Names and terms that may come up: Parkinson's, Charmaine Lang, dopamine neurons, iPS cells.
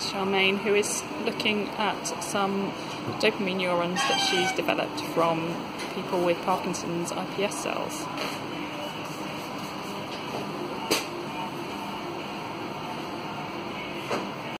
Charmaine, who is looking at some dopamine neurons that she's developed from people with Parkinson's iPS cells.